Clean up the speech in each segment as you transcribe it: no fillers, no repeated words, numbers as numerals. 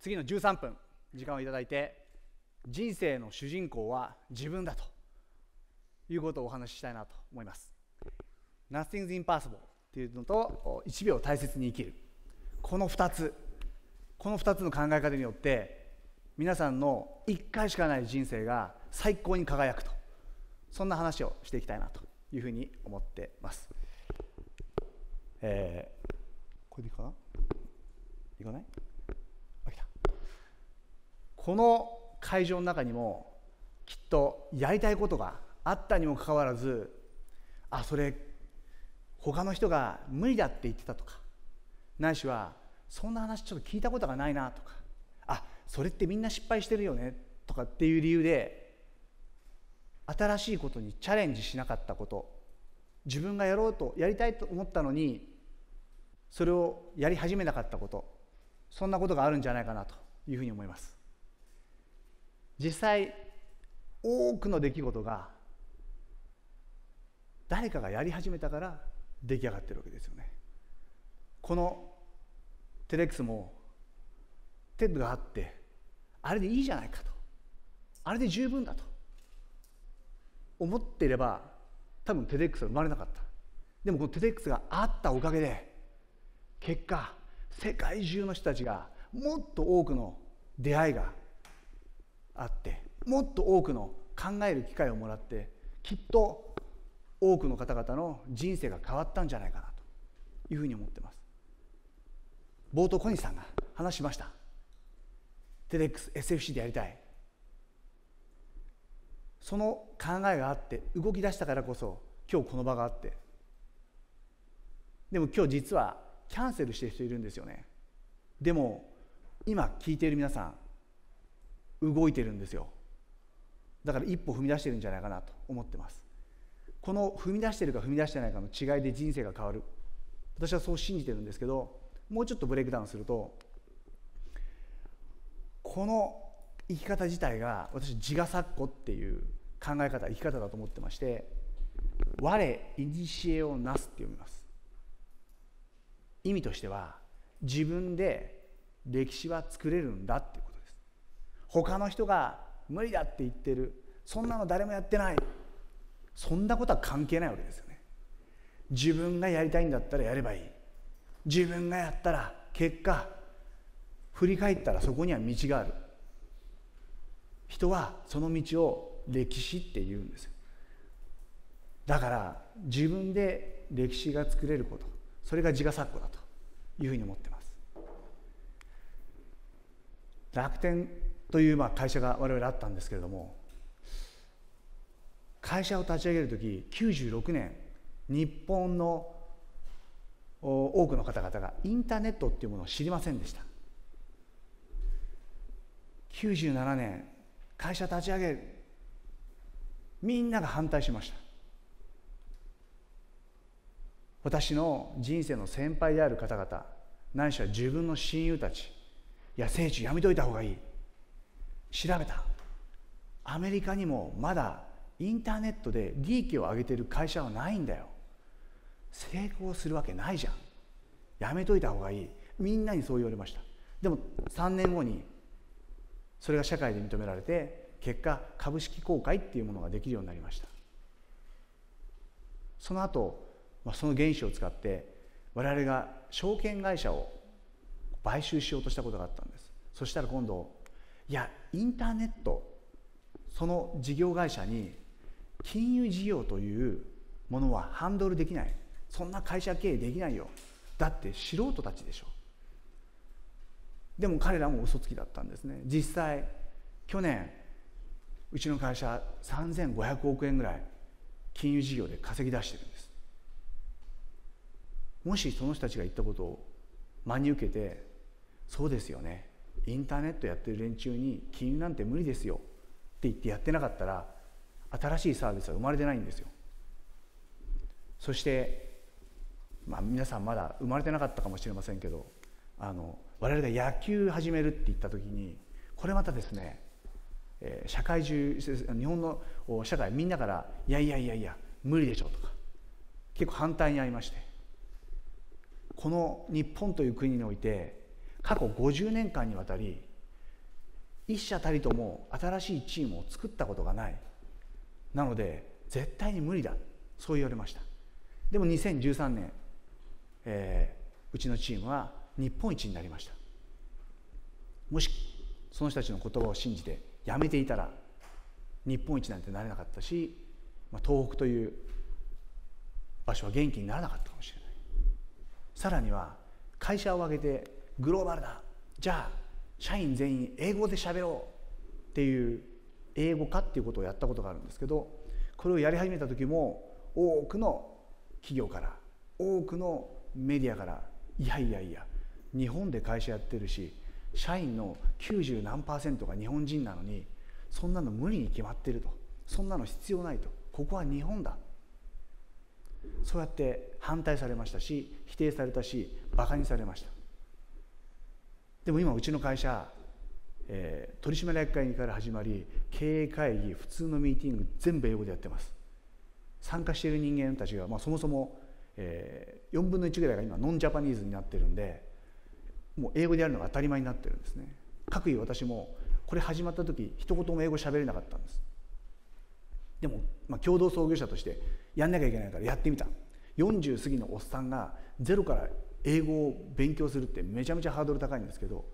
次の13分時間をいただいて、人生の主人公は自分だということをお話ししたいなと思います。 Nothing's impossible というのと1秒を大切に生きる、この2つの考え方によって皆さんの1回しかない人生が最高に輝くと、そんな話をしていきたいなというふうに思ってます。これでいいかな？いかない？あ、来た。この会場の中にもきっとやりたいことがあったにもかかわらず、あ、それ他の人が無理だって言ってたとか、ないしはそんな話ちょっと聞いたことがないなとか、あ、それってみんな失敗してるよねとかっていう理由で新しいことにチャレンジしなかったこと、自分がやりたいと思ったのにそれをやり始めなかったこと、そんなことがあるんじゃないかなというふうに思います。実際多くの出来事が誰かがやり始めたから出来上がってるわけですよね。この TEDx も TED があって、あれでいいじゃないかと、あれで十分だと思っていれば多分 TEDx は生まれなかった。でもこの TEDx があったおかげで、結果世界中の人たちがもっと多くの出会いがあって、もっと多くの考える機会をもらって、きっと多くの方々の人生が変わったんじゃないかなというふうに思ってます。冒頭小西さんが話しました。 TEDxSFC でやりたい、その考えがあって動き出したからこそ今日この場があって、でも今日実はキャンセルしてる人いるんですよね。でも今聞いている皆さん動いてるんですよ。だから一歩踏み出してるんじゃないかなと思ってます。この踏み出してるか踏み出してないかの違いで人生が変わる、私はそう信じてるんですけど、もうちょっとブレイクダウンすると、この生き方自体が私自我作古っていう考え方、生き方だと思ってまして、我いにしえをなすって読みます。意味としては自分で歴史は作れるんだっていうことです。他の人が無理だって言ってる、そんなの誰もやってない、そんなことは関係ないわけですよね。自分がやりたいんだったらやればいい、自分がやったら結果振り返ったらそこには道がある。人はその道を歴史って言うんですよ。だから自分で歴史が作れること、それが自我作古だというふうに思ってます。楽天という会社が我々あったんですけれども、会社を立ち上げる時96年日本の多くの方々がインターネットっていうものを知りませんでした。97年会社立ち上げる、みんなが反対しました。私の人生の先輩である方々、ないしは自分の親友たち、いや聖地やめといた方がいい、調べた、アメリカにもまだインターネットで利益を上げている会社はないんだよ、成功するわけないじゃん、やめといた方がいい、みんなにそう言われました。でも3年後にそれが社会で認められて、結果株式公開っていうものができるようになりました。その後、その原資を使って我々が証券会社を買収しようとしたことがあったんです。そしたら今度、いやインターネット、その事業会社に金融事業というものはハンドルできない、そんな会社経営できないよ、だって素人たちでしょ。でも彼らも嘘つきだったんですね。実際去年うちの会社3500億円ぐらい金融事業で稼ぎ出してるんです。もしその人たちが言ったことを真に受けて、そうですよね、インターネットやってる連中に金融なんて無理ですよって言ってやってなかったら、新しいサービスは生まれてないんですよ。そして、皆さんまだ生まれてなかったかもしれませんけど、我々が野球始めるって言った時に、これまたですね、社会中、日本の社会みんなから「いやいやいやいや無理でしょ」とか結構反対にあいまして、この日本という国において過去50年間にわたり一社たりとも新しいチームを作ったことがない、なので絶対に無理だ、そう言われました。でも2013年、うちのチームは日本一になりました。もしその人たちの言葉を信じてやめていたら日本一なんてなれなかったし、東北という場所は元気にならなかったかもしれない。さらには会社を挙げてグローバルだ、じゃあ社員全員英語でしゃべろうっていう英語化っていうことをやったことがあるんですけど、これをやり始めた時も多くの企業から多くのメディアから「いやいやいや日本で会社やってるし社員の90何%が日本人なのにそんなの無理に決まってる」と「そんなの必要ない」と「ここは日本だ」そうやって反対されましたし否定されたしバカにされました。でも今うちの会社、取締役会から始まり経営会議普通のミーティング全部英語でやってます。参加している人間たちが、そもそも、4分の1ぐらいが今ノンジャパニーズになってるんでもう英語でやるのが当たり前になってるんですね。かくいう私もこれ始まった時一言も英語喋れなかったんです。でも、共同創業者としてやんなきゃいけないからやってみた。40過ぎのおっさんがゼロから英語を勉強するってめちゃめちゃハードル高いんですけど、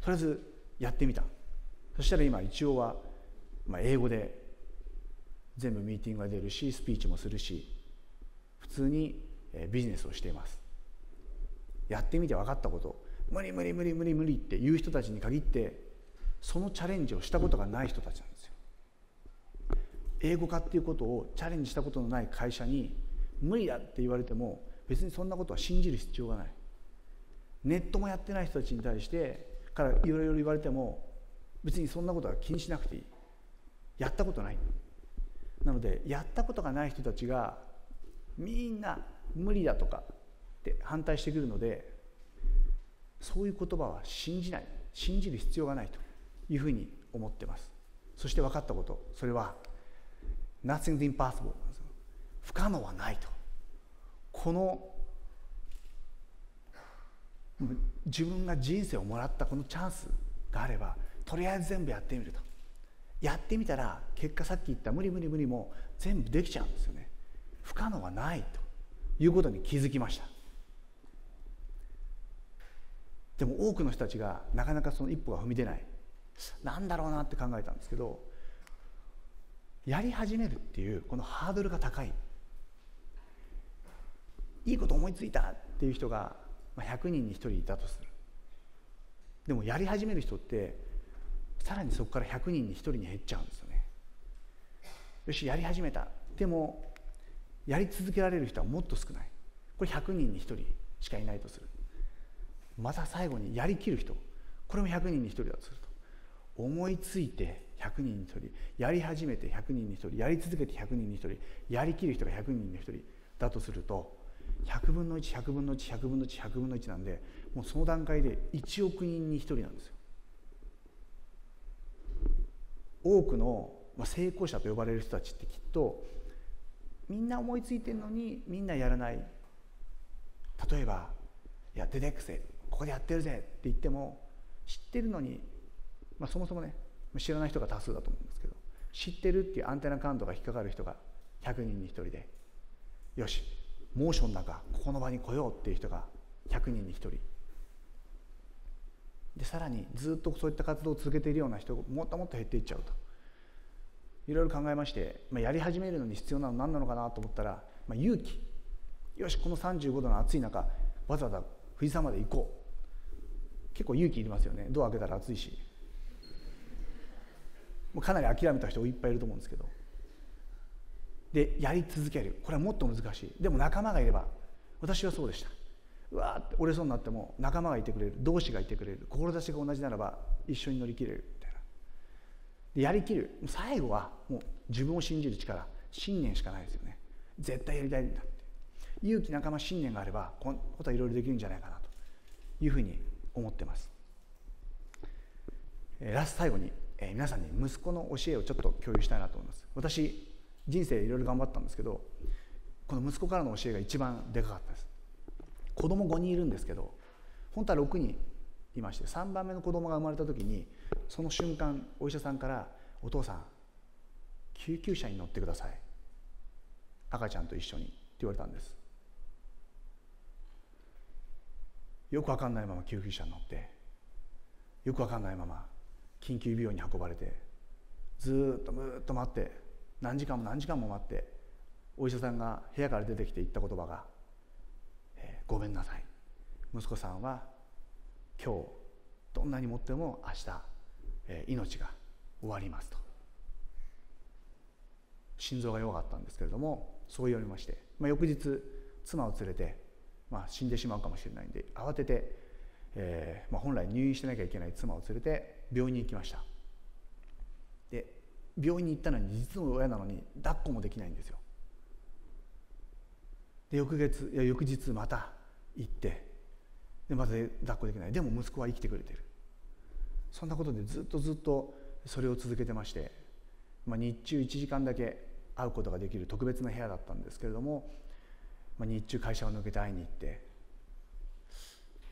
とりあえずやってみた。そしたら今一応は、英語で全部ミーティングが出るしスピーチもするし普通にビジネスをしています。やってみて分かったこと、無理無理無理無理無理って言う人たちに限ってそのチャレンジをしたことがない人たちなんですよ。英語化っていうことをチャレンジしたことのない会社に無理だって言われても別にそんなことは信じる必要がない。ネットもやってない人たちに対してからいろいろ言われても別にそんなことは気にしなくていい。やったことない。なのでやったことがない人たちがみんな無理だとかって反対してくるのでそういう言葉は信じない、信じる必要がないというふうに思ってます。そして分かったこと、それは Nothing's impossible、 不可能はないと。この自分が人生をもらったこのチャンスがあればとりあえず全部やってみると。やってみたら結果さっき言った無理無理無理も全部できちゃうんですよね。不可能はないということに気づきました。でも多くの人たちがなかなかその一歩が踏み出ない、なんだろうなって考えたんですけど、やり始めるっていうこのハードルが高い、いいこと思いついたっていう人が100人に1人いたとする。でもやり始める人ってさらにそこから100人に1人に減っちゃうんですよね。よしやり始めた、でもやり続けられる人はもっと少ない。これ100人に1人しかいないとする。また最後にやりきる人、これも100人に1人だとすると、思いついて100人に1人、やり始めて100人に1人、やり続けて100人に1人、やりきる人が100人に1人だとすると100分の1、100分の1、100分の1、100分の1なんで、もうその段階で1億人に1人なんですよ。多くの成功者と呼ばれる人たちってきっとみんな思いついてるのにみんなやらない。例えば「いやTEDxでここでやってるぜ」って言っても知ってるのに、そもそもね知らない人が多数だと思うんですけど、知ってるっていうアンテナ感度が引っかかる人が100人に1人で、よしモーションの中ここの場に来ようっていう人が100人に1人で、さらにずっとそういった活動を続けているような人もっともっと減っていっちゃうと。いろいろ考えまして、やり始めるのに必要なの何なのかなと思ったら、勇気。よしこの35度の暑い中わざわざ富士山まで行こう。結構勇気いりますよね。ドア開けたら暑いし、もうかなり諦めた人いっぱいいると思うんですけど、でやり続ける、これはもっと難しい。でも仲間がいれば、私はそうでした。うわーって折れそうになっても仲間がいてくれる、同志がいてくれる、志が同じならば一緒に乗り切れるみたいな。でやりきる、最後はもう自分を信じる力、信念しかないですよね。絶対やりたいんだって、勇気、仲間、信念があればこのことはいろいろできるんじゃないかなというふうに思ってます。最後に皆さんに息子の教えをちょっと共有したいなと思います。私人生いろいろ頑張ったんですけど、この息子からの教えが一番でかかったです。子供5人いるんですけど、本当は6人いまして、3番目の子供が生まれた時にその瞬間お医者さんから「お父さん救急車に乗ってください、赤ちゃんと一緒に」って言われたんです。よくわかんないまま救急車に乗って、よくわかんないまま緊急病院に運ばれて、ずっとむーっと待って、何時間も何時間も待って、お医者さんが部屋から出てきて言った言葉が「ごめんなさい、息子さんは今日どんなに持っても明日命が終わります」と。心臓が弱かったんですけれども、そう言われまして、翌日妻を連れて、死んでしまうかもしれないんで慌てて、本来入院してなきゃいけない妻を連れて病院に行きました。で病院に行ったのに、実の親なのに抱っこもできないんですよ。で翌日また行って、でまた抱っこできない。でも息子は生きてくれてる。そんなことでずっとそれを続けてまして、日中1時間だけ会うことができる特別な部屋だったんですけれども、日中会社を抜けて会いに行って、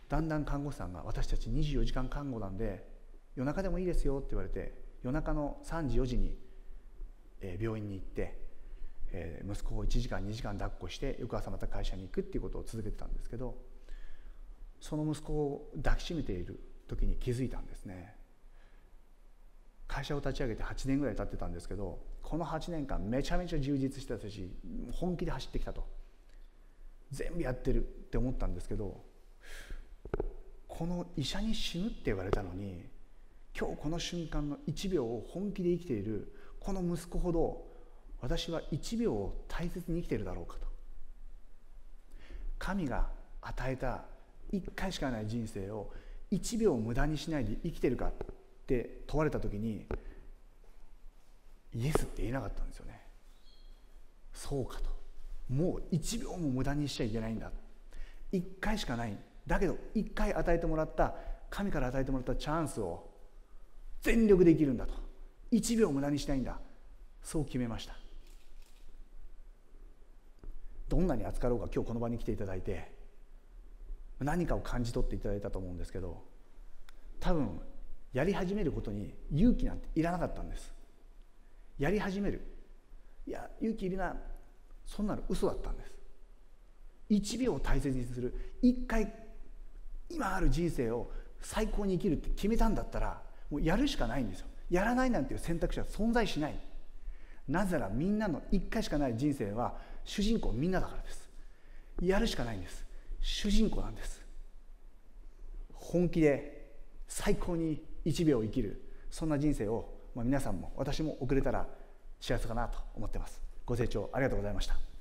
だんだん看護師さんが「私たち24時間看護なんで夜中でもいいですよ」って言われて、夜中の3時4時に病院に行って息子を1時間2時間抱っこして、翌朝また会社に行くっていうことを続けてたんですけど、その息子を抱きしめている時に気づいたんですね。会社を立ち上げて8年ぐらい経ってたんですけど、この8年間めちゃめちゃ充実してたし、本気で走ってきたと、全部やってるって思ったんですけど、この医者に死ぬって言われたのに、今日この瞬間の1秒を本気で生きているこの息子ほど、私は1秒を大切に生きているだろうかと。神が与えた1回しかない人生を1秒無駄にしないで生きてるかって問われた時に、イエスって言えなかったんですよね。そうかと、もう1秒も無駄にしちゃいけないんだ、1回しかない、だけど1回与えてもらった、神から与えてもらったチャンスを全力で生きるんだと、1秒無駄にしないんだ、そう決めました。どんなに扱ろうか、今日この場に来ていただいて何かを感じ取っていただいたと思うんですけど、多分やり始めることに勇気なんていらなかったんです。やり始める、いや勇気いるな、そんなの嘘だったんです。1秒を大切にする、1回今ある人生を最高に生きるって決めたんだったら、もうやるしかないんですよ。やらないなんていう選択肢は存在しない。なぜならみんなの1回しかない人生は主人公みんなだからです。やるしかないんです。主人公なんです。本気で最高に1秒を生きる、そんな人生を、皆さんも私も送れたら幸せかなと思ってます。ご清聴ありがとうございました。